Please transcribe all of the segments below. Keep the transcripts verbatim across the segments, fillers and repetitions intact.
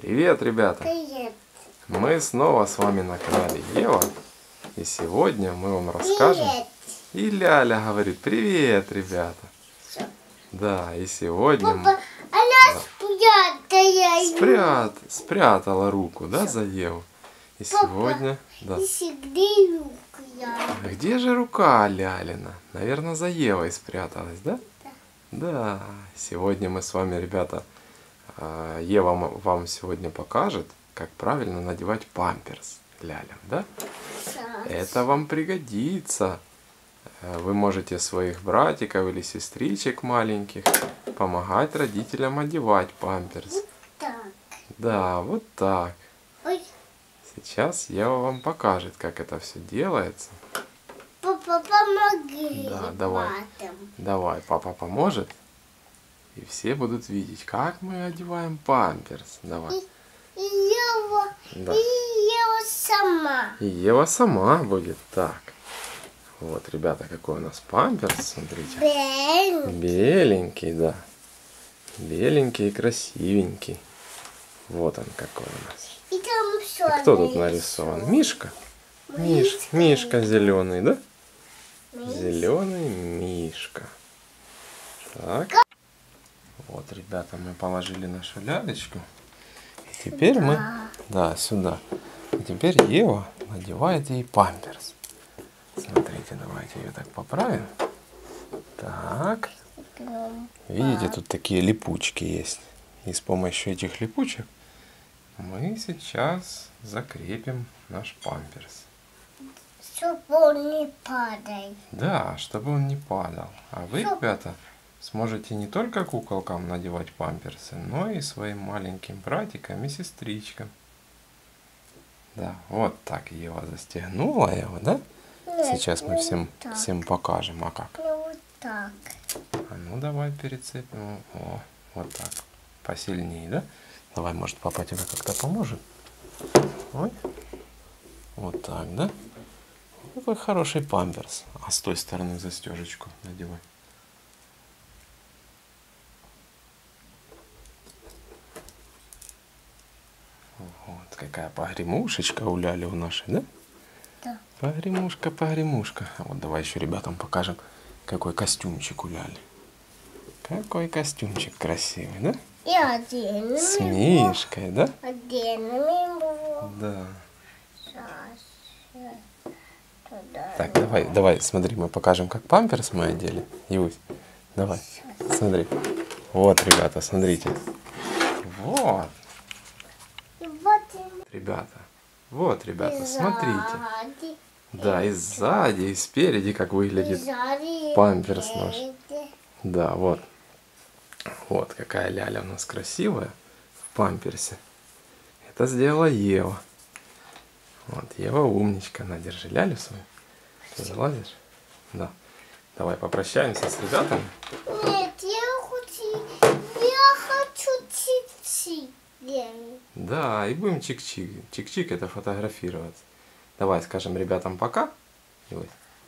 Привет, ребята! Привет! Мы снова с вами на канале Ева. И сегодня мы вам расскажем... Привет. И Ляля говорит, привет, ребята! Все. Да, и сегодня... Папа, мы... она да. спрятала... Спрят... Спрятала руку, да, все. За Еву? И Папа, сегодня... Да. Где, рука, я... где же рука Лялина? Наверное, за Евой спряталась, да? Да. Да. Сегодня мы с вами, ребята... Ева вам сегодня покажет, как правильно надевать памперс лялям, да? Это вам пригодится. Вы можете своих братиков или сестричек маленьких помогать родителям одевать памперс. Вот так. Да, вот так. Ой. Сейчас Ева вам покажет, как это все делается. Папа, помоги. Да, давай. Давай, папа поможет. И все будут видеть, как мы одеваем памперс. Давай. И Ева, да. И Ева сама. И Ева сама будет. Так. Вот, ребята, какой у нас памперс. Смотрите. Беленький. Беленький, да. Беленький и красивенький. Вот он какой у нас. И там все а кто тут нарисован? Мишка? Миш, мишка. Мишка зеленый, да? Миш. Зеленый мишка. Так. Вот, ребята, мы положили нашу лялечку. И теперь сюда. мы... Да, сюда. И теперь Ева надевает ей памперс. Смотрите, давайте ее так поправим. Так. Видите, тут такие липучки есть. И с помощью этих липучек мы сейчас закрепим наш памперс. Чтобы он не падал. Да, чтобы он не падал. А вы, ребята... Сможете не только куколкам надевать памперсы, но и своим маленьким братикам и сестричкам. Да, вот так Ева застегнула его, да? Нет, сейчас мы всем, вот всем покажем, а как? Не вот так. А ну давай перецепим. О, вот так. Посильнее, да? Давай, может, папа тебе как-то поможет? Ой. Вот так, да? Какой хороший памперс. А с той стороны застежечку надевай. Вот какая погремушечка у Ляли у нашей, да? Да. Погремушка, погремушка. Вот давай еще ребятам покажем, какой костюмчик у Ляли. Какой костюмчик красивый, да? И оденем с мишкой, да? Оденем его. Да. Сейчас. Туда так, его. давай, давай, смотри, мы покажем, как памперс мы одели. Юсь, давай, сейчас. Смотри. Вот, ребята, смотрите. Вот. Ребята, вот, ребята, и смотрите. Сзади, да, и сзади, и спереди, как выглядит сзади, памперс наш. Да, вот. Вот какая ляля у нас красивая в памперсе. Это сделала Ева. Вот, Ева умничка. На, держи лялю свою. Ты залазишь? Да. Давай попрощаемся с ребятами. Нет, я хочу, я хочу чипсы. Да, и будем чик-чик. Чик-чик это фотографировать. Давай скажем ребятам пока.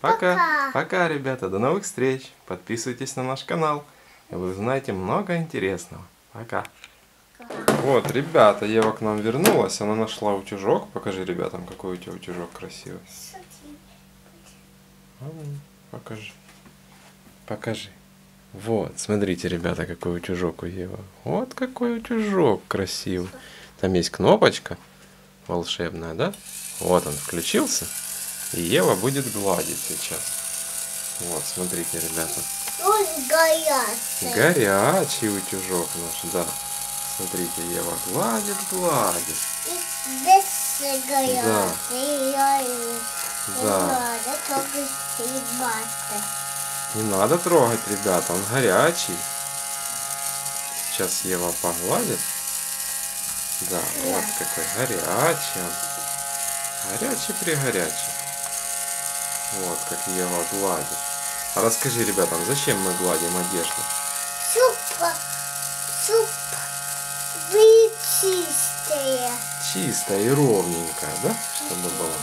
Пока. Пока, ребята. До новых встреч. Подписывайтесь на наш канал. И вы узнаете много интересного. Пока. Вот, ребята, Ева к нам вернулась. Она нашла утюжок. Покажи ребятам, какой у тебя утюжок красивый. Покажи. Покажи. Вот, смотрите, ребята, какой утюжок у Евы. Вот какой утюжок красивый. Там есть кнопочка волшебная, да? Вот он включился. И Ева будет гладить сейчас. Вот, смотрите, ребята. Он горячий. Горячий утюжок наш, да. Смотрите, Ева гладит, гладит. И горячий. Да. Да. Не надо трогать, ребята, он горячий. Сейчас Ева погладит. Да, вот какой горячий он. Горячий-пригорячий. Вот как Ева гладит. А расскажи ребятам, зачем мы гладим одежду? Суп, суп, вы чистая. Чистая и ровненькая, да? Чтобы было.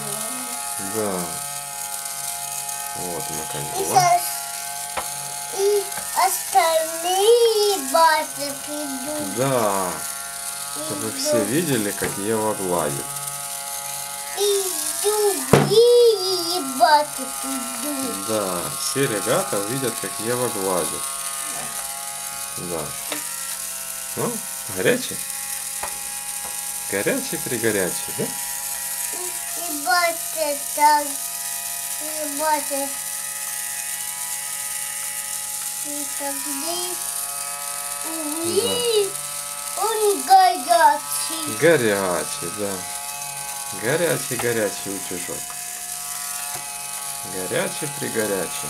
Да. Вот она как была. И остальные братики идут. Да. чтобы все видели, как Ева гладит. Да, все ребята видят, как Ева гладит. Да. Ну, горячий? Горячий, пригорячий, да? Да. Он горячий. Горячий, да. Горячий, горячий утюжок. Горячий, пригорячий.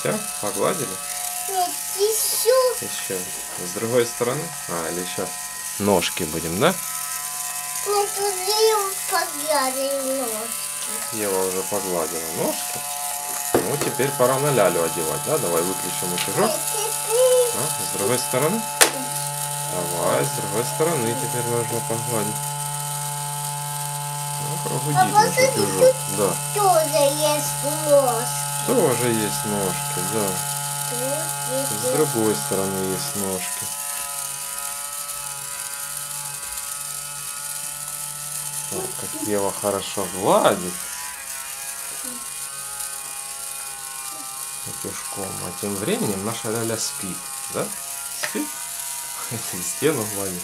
Все, погладили? Нет, еще. Еще. С другой стороны? А, или еще ножки будем, да? Нет, уже погладили ножки. Ева уже погладила ножки. Ну, теперь пора на лялю одевать, да? Давай выключим утюжок. А, с другой стороны? Давай, с другой стороны теперь нужно погладить. Ну, погладить утюжок. Да. Тоже есть ножки. Тоже есть ножки, да. С другой стороны есть ножки. Вот как Ева хорошо гладит. Пешком. А тем временем наша ляля спит, да? Спит? И стену гладит.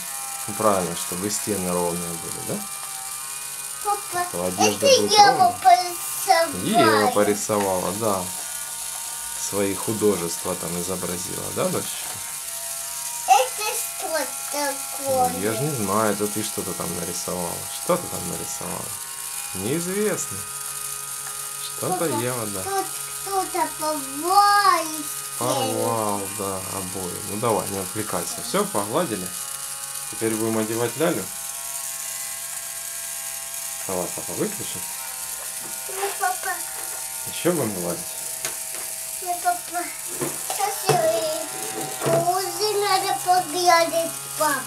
Правильно, чтобы стены ровные были, да? Папа, это Ева порисовала. Ева порисовала, да. Свои художества там изобразила, да, дочь? Это что такое? Я же не знаю, это ты что-то там нарисовала. Что ты там нарисовала? Неизвестно. Что-то Ева, да. Тут кто-то порвал. Порвал, да, обои. Ну давай, не отвлекайся. Все, погладили. Теперь будем одевать лялю. Давай, папа, выключи. Нет, папа. Еще будем гладить? Нет, папа. Сейчас уже надо погладить папе.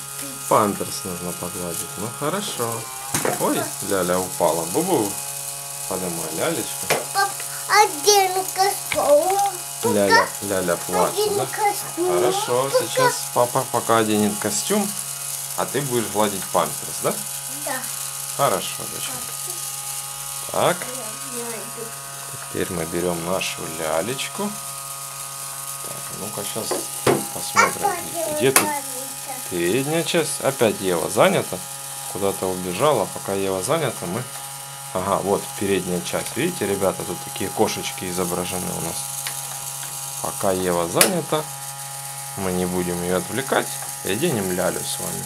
Памперс нужно погладить. Ну, хорошо. Ой, ляля упала. Бубу. Поднимай лялечку. Папа, один косок. Ляля, ляля плачет, да? Хорошо, пока. Сейчас папа пока оденет костюм, а ты будешь гладить памперс, да? Да. Хорошо, доченька. Так. Теперь мы берем нашу лялечку. Так, ну-ка сейчас посмотрим, где тут передняя часть. Опять Ева занята. Куда-то убежала. Пока Ева занята, мы... Ага, вот передняя часть. Видите, ребята, тут такие кошечки изображены у нас. Пока Ева занята, мы не будем ее отвлекать. И оденем лялю с вами.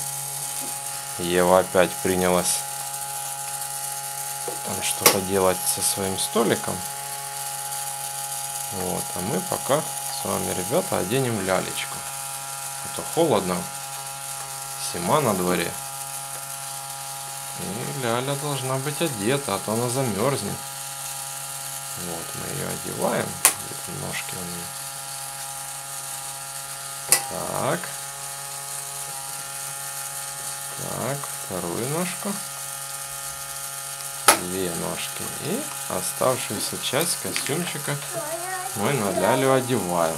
Ева опять принялась там что-то делать со своим столиком. Вот, а мы пока с вами, ребята, оденем лялечку. А то холодно, зима на дворе. И ляля должна быть одета, а то она замерзнет. Вот, мы ее одеваем. Где-то ножки у нее. Так. Так, вторую ножку. Две ножки. И оставшуюся часть костюмчика мы на лялю одеваем.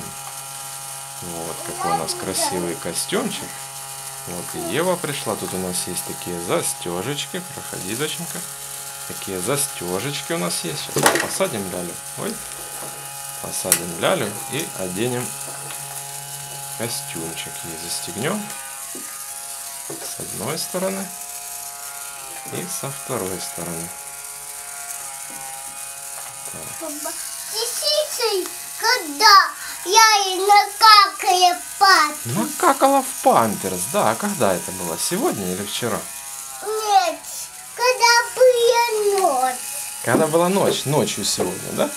Вот какой у нас красивый костюмчик. Вот и Ева пришла. Тут у нас есть такие застежечки. Проходи, доченька. Такие застежечки у нас есть. Сейчас посадим лялю. Ой. Посадим лялю и оденем костюмчик. И застегнем с одной стороны и со второй стороны. Когда я накакала в памперс. Накакала в памперс, да. А когда это было? Сегодня или вчера? Нет, когда была ночь. Когда была ночь, ночью сегодня, да?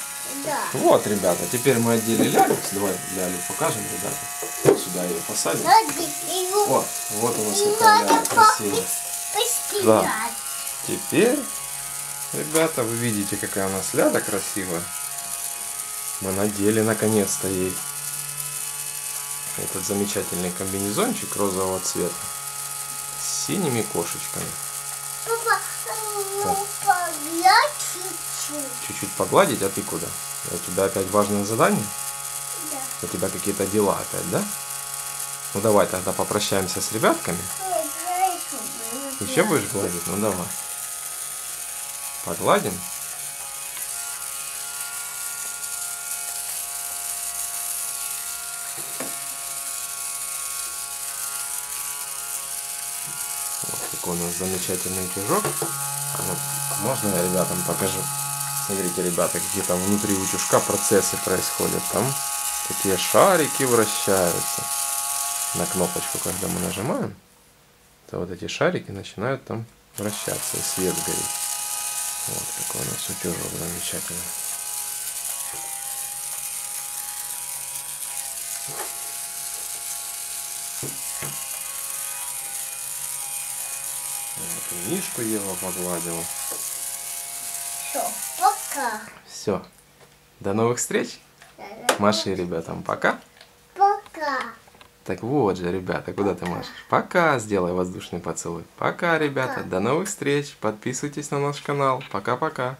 Да. Вот, ребята, теперь мы одели лялю. Давай лялю покажем, ребята. Сюда ее посадим. Его... О, вот у нас какая ляля красивая. Да. Теперь, ребята, вы видите, какая у нас ляля красивая. Мы надели наконец-то ей этот замечательный комбинезончик розового цвета с синими кошечками. Папа, ну, погладь. чуть-чуть погладить, а ты куда? У тебя опять важное задание? Да. У тебя какие-то дела опять, да? Ну давай тогда попрощаемся с ребятками. Еще будешь гладить? Ну давай. Погладим. Вот такой у нас замечательный утюжок. Можно я ребятам покажу? Смотрите, ребята, какие там внутри утюжка процессы происходят. Там такие шарики вращаются. На кнопочку, когда мы нажимаем, то вот эти шарики начинают там вращаться, и свет горит. Вот такой у нас утюжок замечательный. Вот и мишку Ева погладила. Все, пока. Все. До новых встреч. Маши ребятам пока. Пока. Так вот же, ребята, куда ты машешь? Пока, сделай воздушный поцелуй. Пока, ребята, до новых встреч. Подписывайтесь на наш канал. Пока-пока.